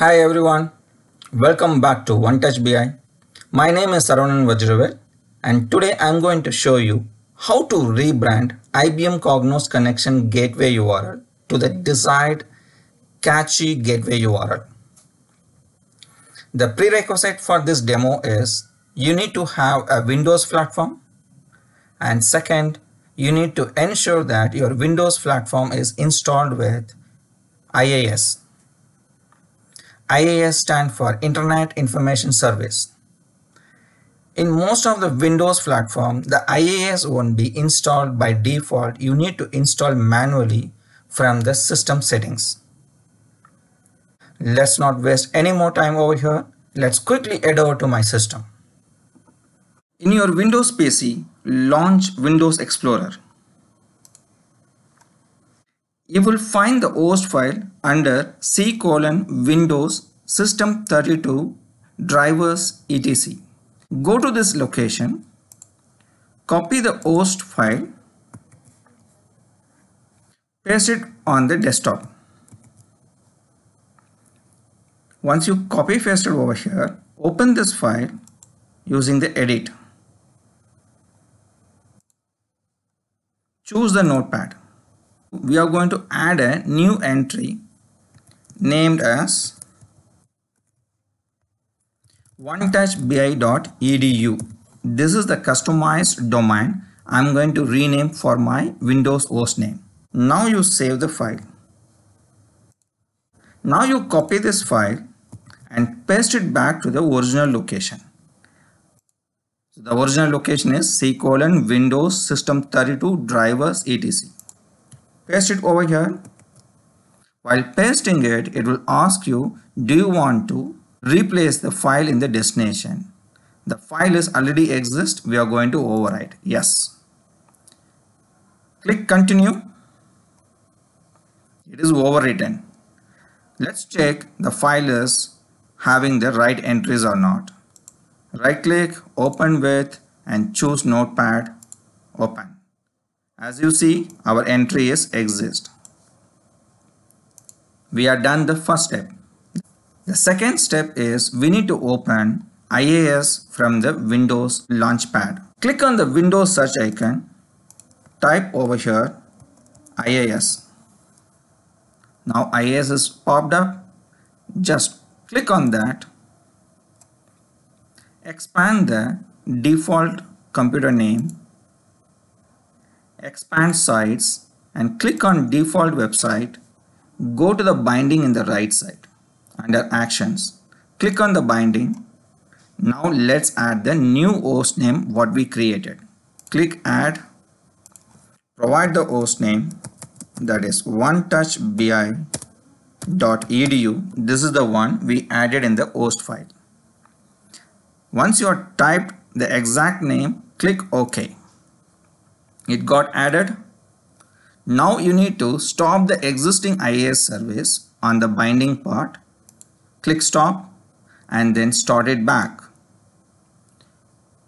Hi everyone, welcome back to OneTouch BI. My name is Saravanan Vajravel and today I am going to show you how to rebrand IBM Cognos Connection Gateway URL to the desired catchy gateway URL. The prerequisite for this demo is you need to have a Windows platform, and second, you need to ensure that your Windows platform is installed with IIS. IIS stands for Internet Information Service. In most of the Windows platform, the IIS won't be installed by default. You need to install manually from the system settings. Let's not waste any more time over here. Let's quickly head over to my system. In your Windows PC, launch Windows Explorer. You will find the host file under C:\Windows system32\drivers etc. Go to this location, copy the host file, paste it on the desktop. Once you copy paste it over here, open this file using the edit. Choose the notepad. We are going to add a new entry named as OneTouchBI.edu. This is the customized domain I'm going to rename for my Windows host name. Now you save the file. Now you copy this file and paste it back to the original location. So the original location is C:\Windows system32\drivers etc. Paste it over here. While pasting it, it will ask you, do you want to replace the file in the destination? The file is already exists. We are going to overwrite. Yes. Click continue. It is overwritten. Let's check the file is having the right entries or not. Right click, open with, and choose notepad, open. As you see, our entry is exist. We are done the first step. The second step is we need to open IIS from the Windows Launchpad. Click on the Windows search icon. Type over here IIS. Now IIS is popped up. Just click on that. Expand the default computer name. Expand sites and click on default website. Go to the binding in the right side under actions. Click on the binding. Now let's add the new host name what we created. Click add. Provide the host name, that is OneTouchBI.edu. This is the one we added in the host file. Once you are typed the exact name, click OK. It got added. Now you need to stop the existing IIS service on the binding part. Click stop and then start it back.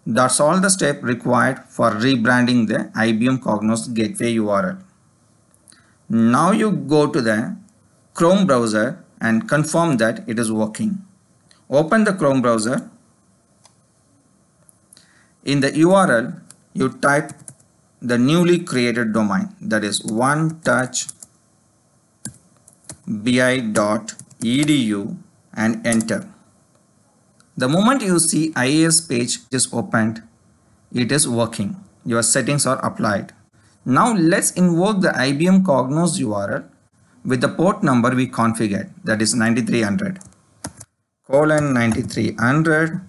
That's all the step required for rebranding the IBM Cognos Gateway URL. Now you go to the Chrome browser and confirm that it is working. Open the Chrome browser. In the URL, you type the newly created domain, that is OneTouchBI.edu, and enter. The moment you see IIS page is opened, it is working. Your settings are applied. Now let's invoke the IBM Cognos URL with the port number we configured, that is 9300:9300,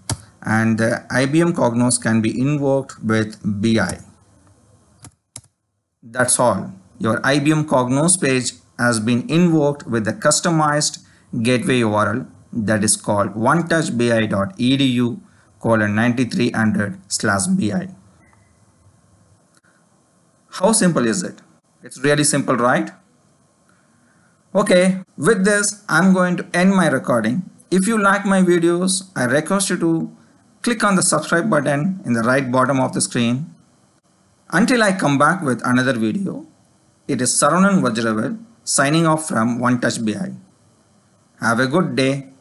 and the IBM Cognos can be invoked with BI. That's all. Your IBM Cognos page has been invoked with the customized gateway URL that is called OneTouchBI.edu:9300/BI. How simple is it? It's really simple, right? Okay, with this, I'm going to end my recording. If you like my videos, I request you to click on the subscribe button in the right bottom of the screen. Until I come back with another video, it is Saravanan Vajravel signing off from OneTouch BI. Have a good day.